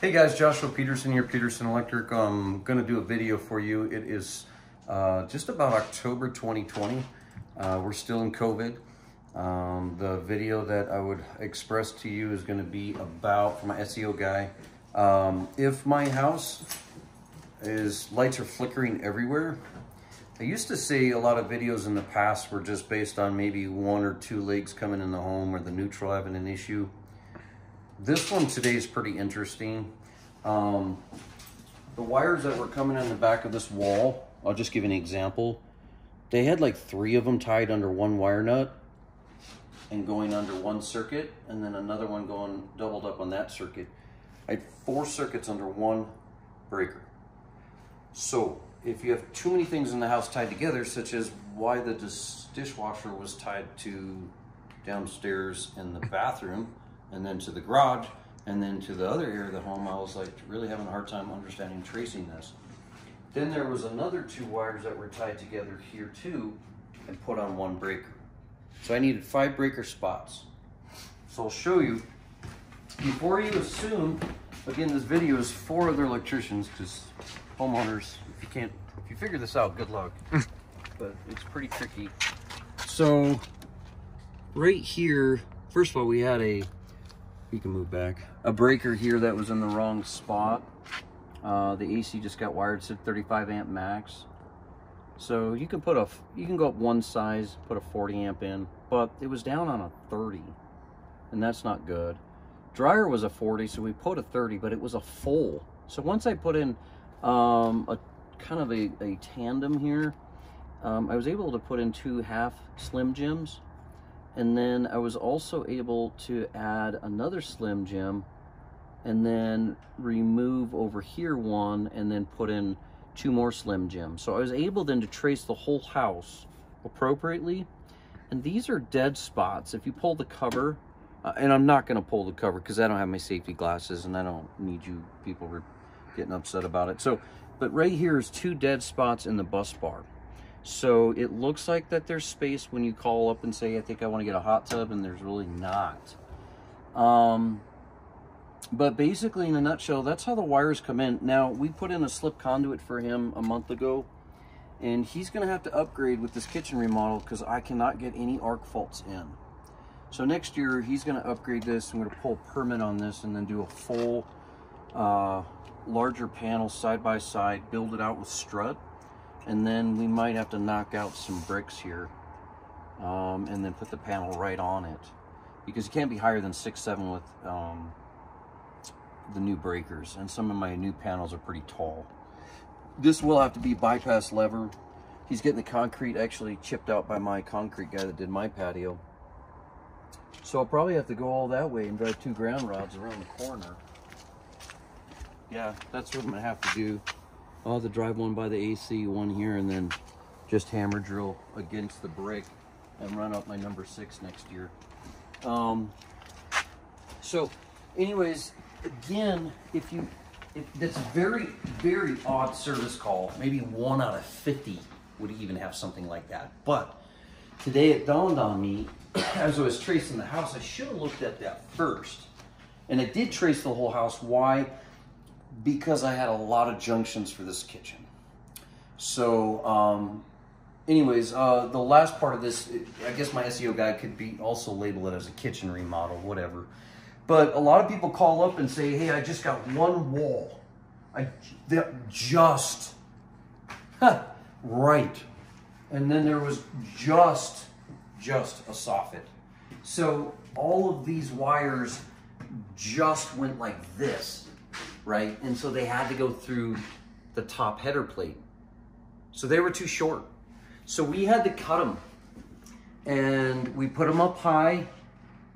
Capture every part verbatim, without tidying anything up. Hey guys, Joshua Peterson here, Peterson Electric. I'm gonna do a video for you. It is uh, just about October twenty twenty. Uh, we're still in COVID. Um, the video that I would express to you is gonna be about, for my S E O guy, um, if my house is, lights are flickering everywhere. I used to see a lot of videos in the past were just based on maybe one or two legs coming in the home or the neutral having an issue. This one today is pretty interesting. Um, the wires that were coming in the back of this wall, I'll just give you an example. They had like three of them tied under one wire nut and going under one circuit, and then another one going doubled up on that circuit. I had four circuits under one breaker. So if you have too many things in the house tied together, such as why the dis dishwasher was tied to downstairs in the bathroom, and then to the garage, and then to the other area of the home, I was like really having a hard time understanding tracing this. Then there was another two wires that were tied together here too and put on one breaker. So I needed five breaker spots. So I'll show you, before you assume, again, this video is for other electricians, because homeowners, if you can't, if you figure this out, good luck. But it's pretty tricky. So right here, first of all, we had a, we can move back. A breaker here that was in the wrong spot. Uh, the A C just got wired, said thirty-five amp max. So you can put a, you can go up one size, put a forty amp in, but it was down on a thirty, and that's not good. Dryer was a forty, so we put a thirty, but it was a full. So once I put in um, a kind of a, a tandem here, um, I was able to put in two half Slim Jims. And then I was also able to add another Slim Jim and then remove over here one and then put in two more Slim Jims. So I was able then to trace the whole house appropriately. And these are dead spots. If you pull the cover, uh, and I'm not gonna pull the cover because I don't have my safety glasses and I don't need you people getting upset about it. So, but right here is two dead spots in the bus bar. So it looks like that there's space when you call up and say, I think I want to get a hot tub, and there's really not. Um, but basically, in a nutshell, that's how the wires come in. Now, we put in a slip conduit for him a month ago, and he's going to have to upgrade with this kitchen remodel because I cannot get any arc faults in. So next year, he's going to upgrade this. I'm going to pull a permit on this and then do a full uh, larger panel side-by-side, -side, build it out with strut. And then we might have to knock out some bricks here um, and then put the panel right on it, because you can't be higher than six, seven with um, the new breakers. And some of my new panels are pretty tall. This will have to be bypass lever. He's getting the concrete actually chipped out by my concrete guy that did my patio. So I'll probably have to go all that way and drive two ground rods around the corner. Yeah, that's what I'm gonna have to do. I'll have to drive one by the A C, one here, and then just hammer drill against the brick and run up my number six next year. Um, so anyways, again, if you, if that's a very, very odd service call. Maybe one out of fifty would even have something like that. But today it dawned on me, as I was tracing the house, I should have looked at that first. And I did trace the whole house. Why? Because I had a lot of junctions for this kitchen. So um, anyways, uh, the last part of this, I guess my S E O guy could be also label it as a kitchen remodel, whatever. But a lot of people call up and say, hey, I just got one wall. I just, huh, right. And then there was just, just a soffit. So all of these wires just went like this. Right? And so they had to go through the top header plate. So they were too short. So we had to cut them. And we put them up high.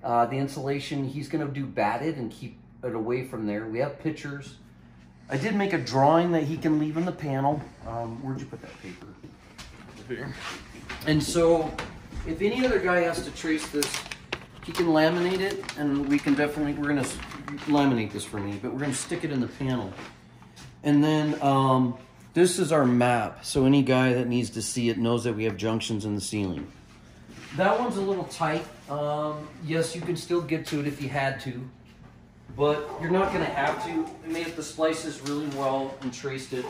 Uh, the insulation, he's going to do batted and keep it away from there. We have pictures. I did make a drawing that he can leave in the panel. Um, where'd you put that paper? Here. And so if any other guy has to trace this, he can laminate it, and we can definitely, we're going to laminate this for me, but we're going to stick it in the panel. And then um, this is our map. So any guy that needs to see it knows that we have junctions in the ceiling. That one's a little tight. Um, yes, you can still get to it if you had to. but you're not going to have to. I mean, if the splice is really well and traced it.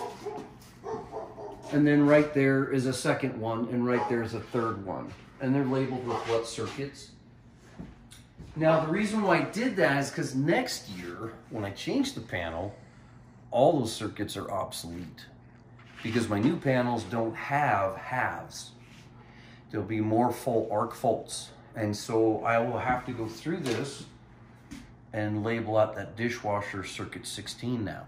And then right there is a second one, and right there is a third one. And they're labeled with what circuits. Now, the reason why I did that is because next year, when I change the panel, all those circuits are obsolete because my new panels don't have halves. There'll be more full arc faults. And so I will have to go through this and label out that dishwasher circuit sixteen now.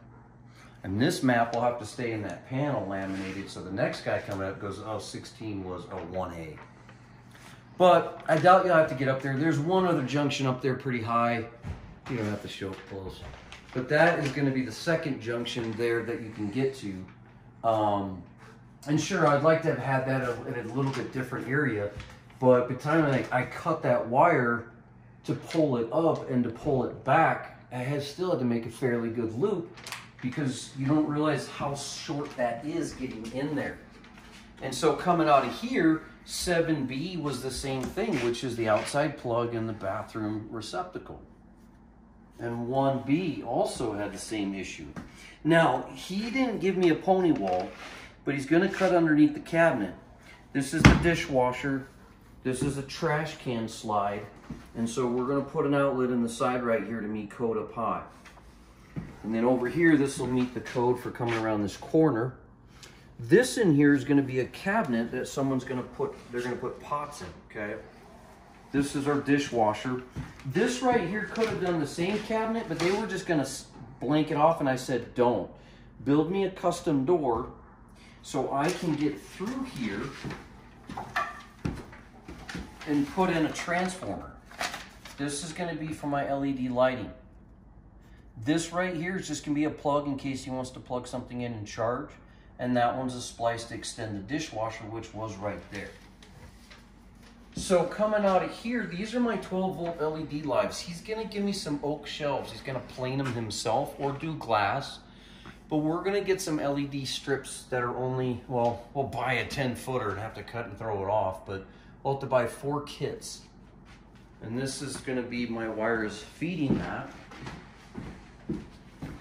And this map will have to stay in that panel laminated, so the next guy coming up goes, oh, sixteen was a one A. But I doubt you'll have to get up there. There's one other junction up there pretty high. You don't have to show up close. But that is gonna be the second junction there that you can get to. Um, and sure, I'd like to have had that in a little bit different area, but by the time I, I cut that wire to pull it up and to pull it back, I had still had to make a fairly good loop, because you don't realize how short that is getting in there. And so coming out of here, seven B was the same thing, which is the outside plug in the bathroom receptacle. And one B also had the same issue. Now, he didn't give me a pony wall, but he's gonna cut underneath the cabinet. This is the dishwasher. This is a trash can slide. And so we're gonna put an outlet in the side right here to meet code up high. And then over here, this will meet the code for coming around this corner. This in here is going to be a cabinet that someone's going to put, they're going to put pots in, okay? This is our dishwasher. This right here could have done the same cabinet, but they were just going to blank it off, and I said, don't. Build me a custom door so I can get through here and put in a transformer. This is going to be for my L E D lighting. This right here is just going to be a plug in case he wants to plug something in and charge. And that one's a splice to extend the dishwasher, which was right there. So coming out of here, these are my twelve volt L E D lights. He's going to give me some oak shelves. He's going to plane them himself or do glass. But we're going to get some L E D strips that are only, well, we'll buy a ten footer and have to cut and throw it off. But we'll have to buy four kits. And this is going to be my wires feeding that.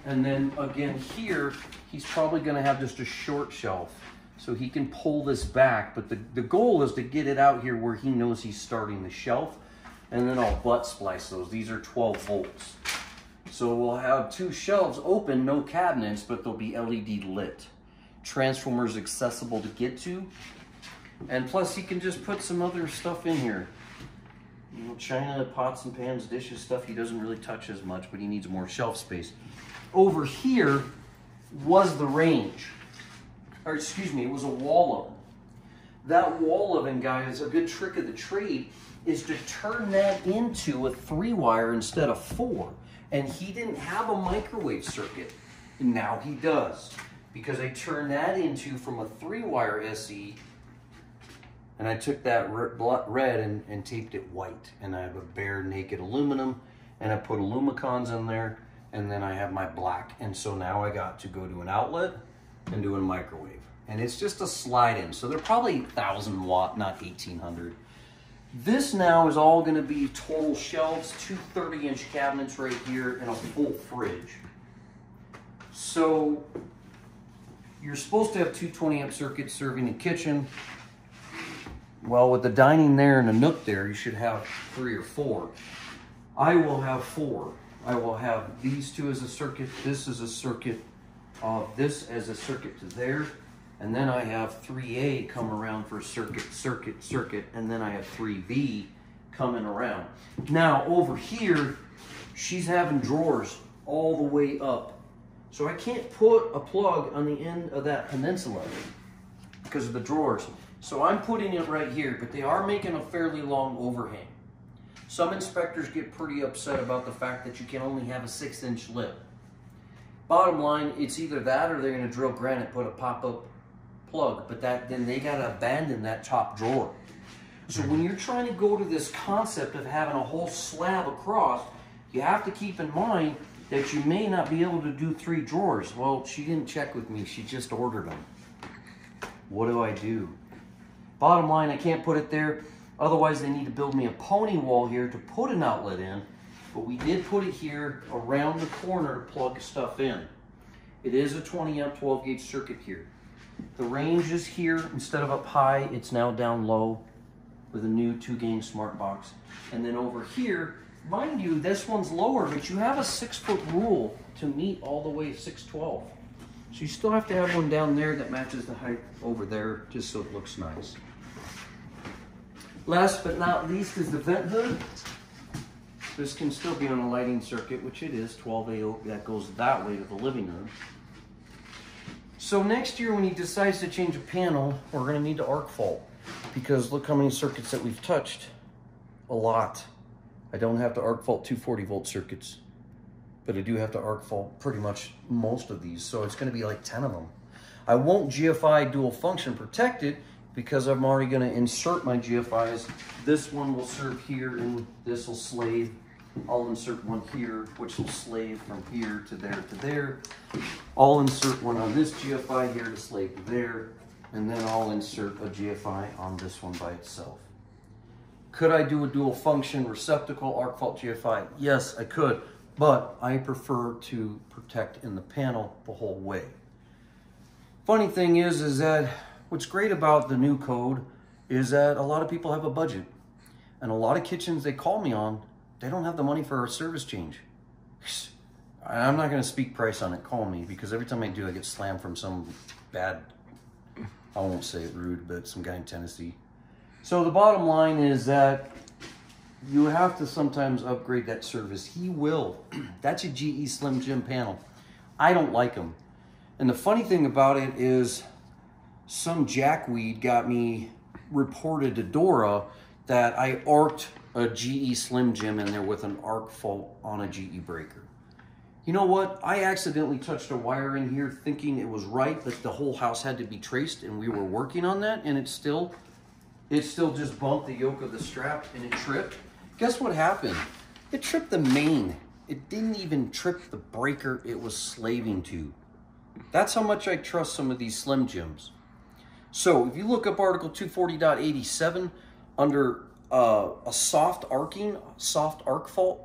And then again here, he's probably gonna have just a short shelf so he can pull this back. But the, the goal is to get it out here where he knows he's starting the shelf. And then I'll butt splice those. These are twelve volts. So we'll have two shelves open, no cabinets, but they'll be L E D lit. Transformers accessible to get to. And plus he can just put some other stuff in here. You know, china, pots and pans, dishes, stuff he doesn't really touch as much, but he needs more shelf space. Over here was the range, or excuse me, it was a wall oven. That wall oven, guys, a good trick of the trade is to turn that into a three wire instead of four. And he didn't have a microwave circuit. And now he does, because I turned that into from a three wire S E, and I took that red and, and taped it white. And I have a bare naked aluminum, and I put Alumicons in there. And then I have my black. And so now I got to go to an outlet and do a microwave. And it's just a slide in. So they're probably one thousand watt, not eighteen hundred. This now is all gonna be total shelves, two thirty inch cabinets right here and a full fridge. So you're supposed to have two twenty amp circuits serving the kitchen. Well, with the dining there and the nook there, you should have three or four. I will have four. I will have these two as a circuit, this as a circuit, uh, this as a circuit to there, and then I have three A come around for circuit, circuit, circuit, and then I have three B coming around. Now over here, she's having drawers all the way up. So I can't put a plug on the end of that peninsula because of the drawers. So I'm putting it right here, but they are making a fairly long overhang. Some inspectors get pretty upset about the fact that you can only have a six inch lip. Bottom line, it's either that or they're gonna drill granite, put a pop-up plug, but that then they gotta abandon that top drawer. So when you're trying to go to this concept of having a whole slab across, you have to keep in mind that you may not be able to do three drawers. Well, she didn't check with me, she just ordered them. What do I do? Bottom line, I can't put it there. Otherwise, they need to build me a pony wall here to put an outlet in, but we did put it here around the corner to plug stuff in. It is a twenty amp twelve gauge circuit here. The range is here. Instead of up high, it's now down low with a new two-gang smart box. And then over here, mind you, this one's lower, but you have a six-foot rule to meet all the way six twelve. So you still have to have one down there that matches the height over there, just so it looks nice. Last but not least is the vent hood. This can still be on a lighting circuit, which it is, twelve A O, that goes that way to the living room. So next year when he decides to change a panel, we're gonna need to arc fault, because look how many circuits that we've touched. A lot. I don't have to arc fault two forty volt circuits, but I do have to arc fault pretty much most of these. So it's gonna be like ten of them. I won't G F I dual function protect it because I'm already gonna insert my G F Is. This one will serve here and this will slave. I'll insert one here, which will slave from here to there to there. I'll insert one on this G F I here to slave to there, and then I'll insert a G F I on this one by itself. Could I do a dual function receptacle arc fault G F I? Yes, I could, but I prefer to protect in the panel the whole way. Funny thing is, is that what's great about the new code is that a lot of people have a budget, and a lot of kitchens they call me on, they don't have the money for a service change. I'm not gonna speak price on it, call me, because every time I do, I get slammed from some bad, I won't say it rude, but some guy in Tennessee. So the bottom line is that you have to sometimes upgrade that service. He will. That's a G E Slim Jim panel. I don't like them. And the funny thing about it is some jackweed got me reported to Dora that I arced a G E Slim Jim in there with an arc fault on a G E breaker. You know what? I accidentally touched a wire in here thinking it was right, that the whole house had to be traced, and we were working on that, and it still, it still just bumped the yoke of the strap and it tripped. Guess what happened? It tripped the main. It didn't even trip the breaker it was slaving to. That's how much I trust some of these Slim Jims. So if you look up article two forty point eighty-seven under Uh, a soft arcing, soft arc fault.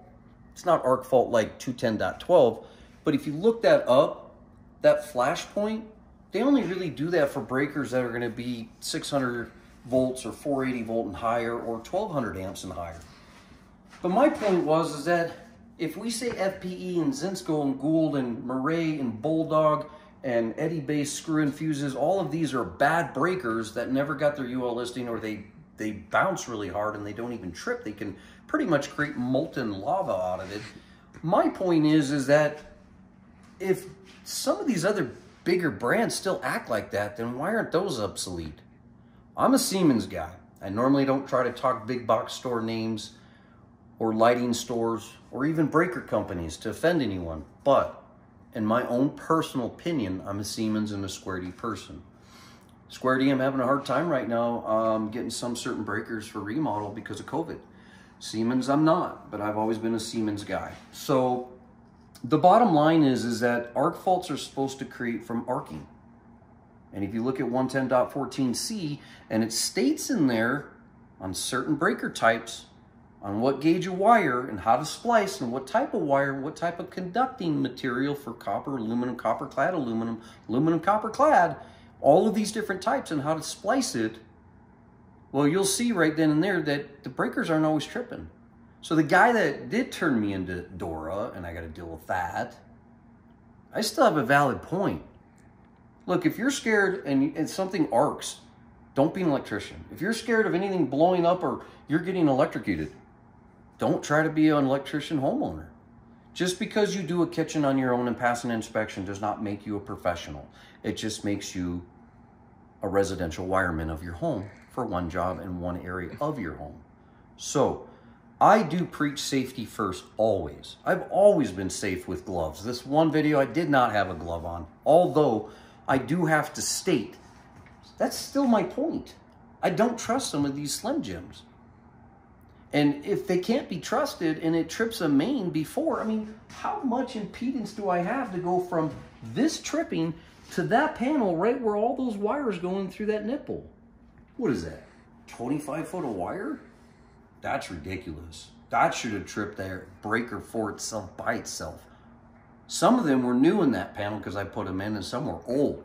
It's not arc fault like two ten point twelve, but if you look that up, that flash point, they only really do that for breakers that are gonna be six hundred volts or four eighty volt and higher, or twelve hundred amps and higher. But my point was is that if we say F P E and Zinsco and Gould and Murray and Bulldog and Eddie base screw-in fuses, all of these are bad breakers that never got their U L listing, or they They bounce really hard and they don't even trip. They can pretty much create molten lava out of it. My point is, is that if some of these other bigger brands still act like that, then why aren't those obsolete? I'm a Siemens guy. I normally don't try to talk big box store names or lighting stores or even breaker companies to offend anyone. But in my own personal opinion, I'm a Siemens and a Square D person. Square D, I'm having a hard time right now um, getting some certain breakers for remodel because of COVID. Siemens, I'm not, but I've always been a Siemens guy. So the bottom line is, is that arc faults are supposed to create from arcing. And if you look at one ten point fourteen C, and it states in there on certain breaker types, on what gauge of wire and how to splice and what type of wire, what type of conducting material for copper, aluminum, copper clad, aluminum, aluminum, copper clad, all of these different types and how to splice it, well, you'll see right then and there that the breakers aren't always tripping. So the guy that did turn me into Dora, and I got to deal with that, I still have a valid point. Look, if you're scared and, and something arcs, don't be an electrician. If you're scared of anything blowing up or you're getting electrocuted, don't try to be an electrician homeowner. Just because you do a kitchen on your own and pass an inspection does not make you a professional. It just makes you a residential wireman of your home for one job in one area of your home. So I do preach safety first, always. I've always been safe with gloves. This one video, I did not have a glove on, although I do have to state, that's still my point. I don't trust some of these Slim Jims. And if they can't be trusted and it trips a main before, I mean, how much impedance do I have to go from this tripping to that panel right where all those wires going through that nipple? What is that? twenty-five foot of wire? That's ridiculous. God should have tripped there, breaker for itself by itself. Some of them were new in that panel because I put them in, and some were old.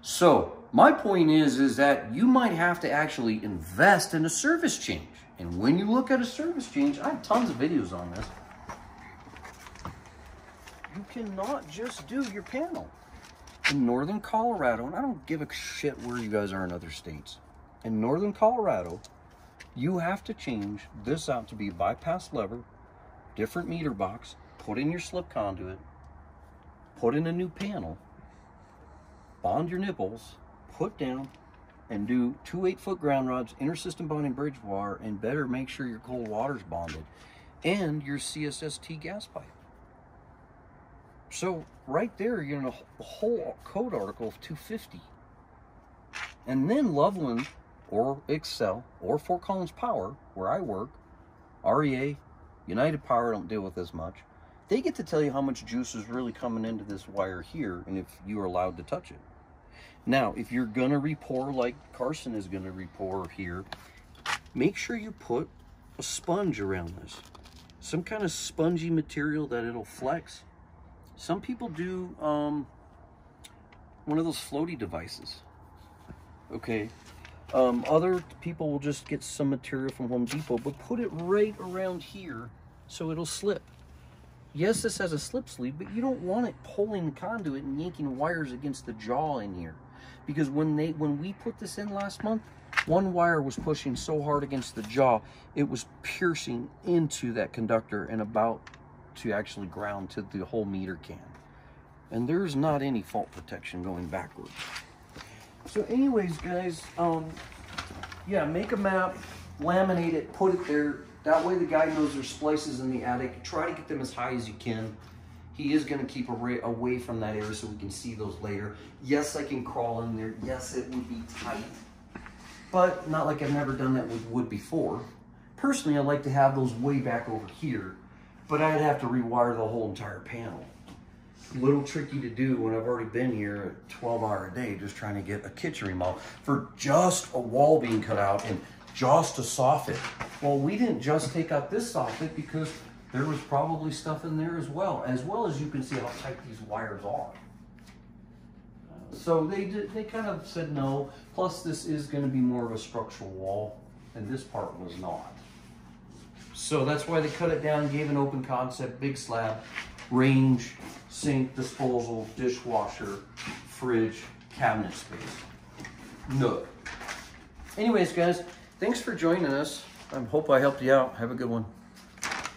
So my point is, is that you might have to actually invest in a service change. And when you look at a service change, I have tons of videos on this. You cannot just do your panel in Northern Colorado. And I don't give a shit where you guys are in other states. In Northern Colorado, you have to change this out to be a bypass lever, different meter box, put in your slip conduit, put in a new panel, bond your nipples, put down, and do two eight-foot ground rods, inter-system bonding bridge wire, and better make sure your cold water's bonded, and your C S S T gas pipe. So right there, you're in a whole code article of two fifty. And then Loveland, or Excel, or Fort Collins Power, where I work, R E A, United Power, don't deal with this much. They get to tell you how much juice is really coming into this wire here, and if you're allowed to touch it. Now, if you're going to re-pour like Carson is going to re-pour here, make sure you put a sponge around this. Some kind of spongy material that it'll flex. Some people do um, one of those floaty devices. Okay. Um, other people will just get some material from Home Depot, but put it right around here so it'll slip. Yes, this has a slip sleeve, but you don't want it pulling the conduit and yanking wires against the jaw in here. Because when they when we put this in last month, one wire was pushing so hard against the jaw, it was piercing into that conductor and about to actually ground to the whole meter can. And there's not any fault protection going backwards. So anyways, guys, um, yeah, make a map, laminate it, put it there. That way the guy knows there's splices in the attic. Try to get them as high as you can. He is going to keep away from that area so we can see those later. Yes, I can crawl in there. Yes, it would be tight. But not like I've never done that with wood before. Personally, I like to have those way back over here. But I'd have to rewire the whole entire panel. A little tricky to do when I've already been here a twelve hour a day just trying to get a kitchen remodel for just a wall being cut out and just a soffit. Well, we didn't just take out this soffit because there was probably stuff in there as well, as well as you can see how tight these wires are. So they did, they kind of said no. Plus, this is going to be more of a structural wall, and this part was not. So that's why they cut it down, gave an open concept, big slab, range, sink, disposal, dishwasher, fridge, cabinet space, nook. Anyways, guys, thanks for joining us. I hope I helped you out. Have a good one.